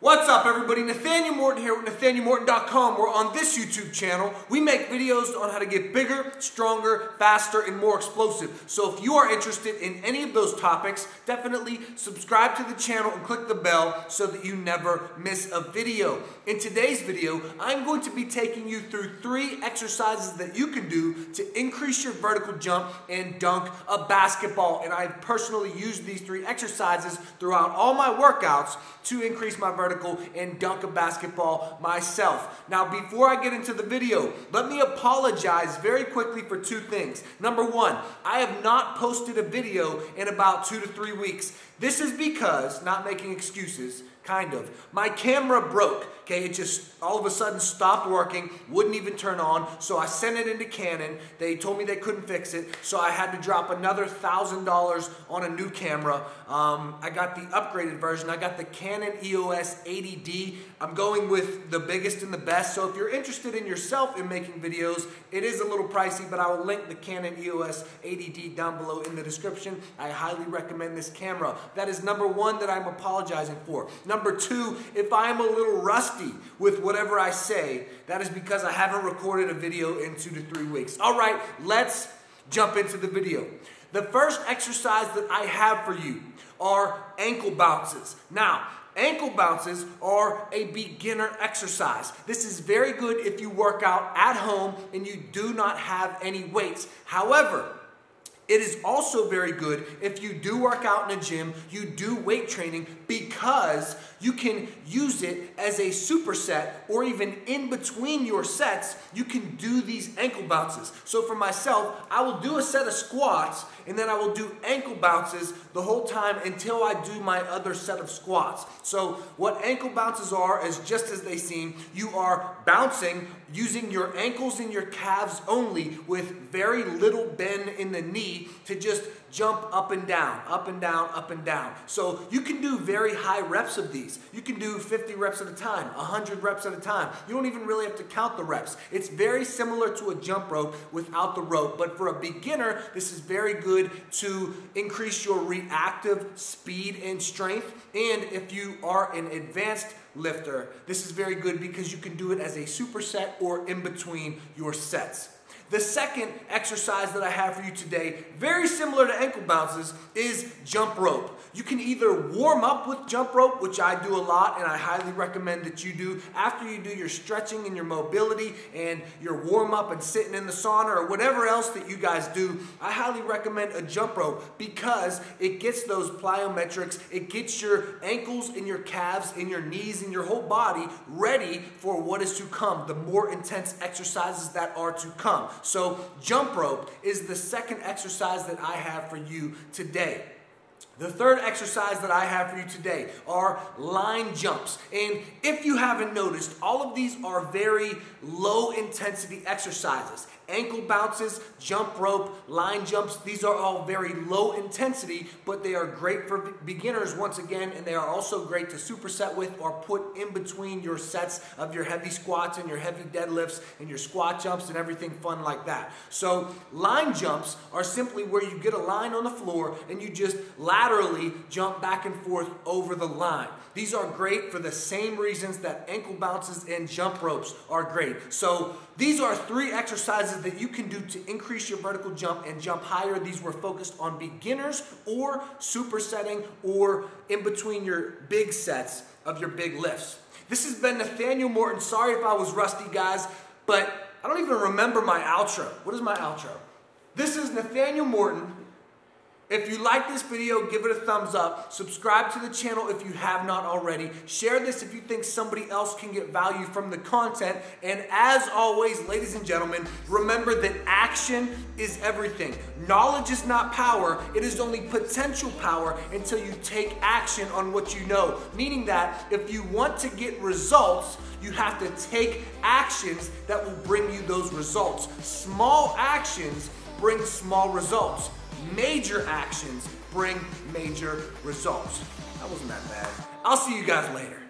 What's up everybody, Nathanael Morton here with nathanaelmorton.com. We're on this YouTube channel. We make videos on how to get bigger, stronger, faster, and more explosive. So if you are interested in any of those topics, definitely subscribe to the channel and click the bell so that you never miss a video. In today's video, I'm going to be taking you through 3 exercises that you can do to increase your vertical jump and dunk a basketball. And I personally use these 3 exercises throughout all my workouts to increase my vertical and dunk a basketball myself. Now, before I get into the video, let me apologize very quickly for 2 things. Number 1, I have not posted a video in about 2 to 3 weeks. This is because, not making excuses, kind of, my camera broke. Okay, it just all of a sudden stopped working, wouldn't even turn on, so I sent it into Canon. They told me they couldn't fix it, so I had to drop another $1,000 on a new camera. I got the upgraded version. I got the Canon EOS 80D. I'm going with the biggest and the best, so if you're interested in yourself in making videos, it is a little pricey, but I will link the Canon EOS 80D down below in the description. I highly recommend this camera. That is number 1 that I'm apologizing for. Number 2, if I am a little rusty with whatever I say, that is because I haven't recorded a video in 2 to 3 weeks. All right, let's jump into the video. The first exercise that I have for you are ankle bounces. Now, ankle bounces are a beginner exercise. This is very good if you work out at home and you do not have any weights. However, it is also very good if you do work out in a gym, you do weight training, because you can use it as a superset, or even in between your sets, you can do these ankle bounces. So for myself, I will do a set of squats, and then I will do ankle bounces the whole time until I do my other set of squats. So what ankle bounces are is just as they seem. You are bouncing using your ankles and your calves only, with very little bend in the knee, to just jump up and down, up and down, up and down. So you can do very high reps of these. You can do 50 reps at a time, 100 reps at a time. You don't even really have to count the reps. It's very similar to a jump rope without the rope, but for a beginner, this is very good to increase your reactive speed and strength. And if you are an advanced lifter, this is very good because you can do it as a superset or in between your sets. The second exercise that I have for you today, very similar to ankle bounces, is jump rope. You can either warm up with jump rope, which I do a lot and I highly recommend that you do after you do your stretching and your mobility and your warm up and sitting in the sauna or whatever else that you guys do. I highly recommend a jump rope because it gets those plyometrics, it gets your ankles and your calves and your knees and your whole body ready for what is to come, the more intense exercises that are to come. So jump rope is the second exercise that I have for you today. The third exercise that I have for you today are line jumps. And if you haven't noticed, all of these are very low intensity exercises. Ankle bounces, jump rope, line jumps, these are all very low intensity, but they are great for beginners once again, and they are also great to superset with or put in between your sets of your heavy squats and your heavy deadlifts and your squat jumps and everything fun like that. So line jumps are simply where you get a line on the floor and you just laterally jump back and forth over the line. These are great for the same reasons that ankle bounces and jump ropes are great. So these are 3 exercises that you can do to increase your vertical jump and jump higher. These were focused on beginners or supersetting or in between your big sets of your big lifts. This has been Nathanael Morton. Sorry if I was rusty, guys, but I don't even remember my outro. What is my outro? This is Nathanael Morton. If you like this video, give it a thumbs up. Subscribe to the channel if you have not already. Share this if you think somebody else can get value from the content. And as always, ladies and gentlemen, remember that action is everything. Knowledge is not power. It is only potential power until you take action on what you know. Meaning that if you want to get results, you have to take actions that will bring you those results. Small actions bring small results. Major actions bring major results. That wasn't that bad. I'll see you guys later.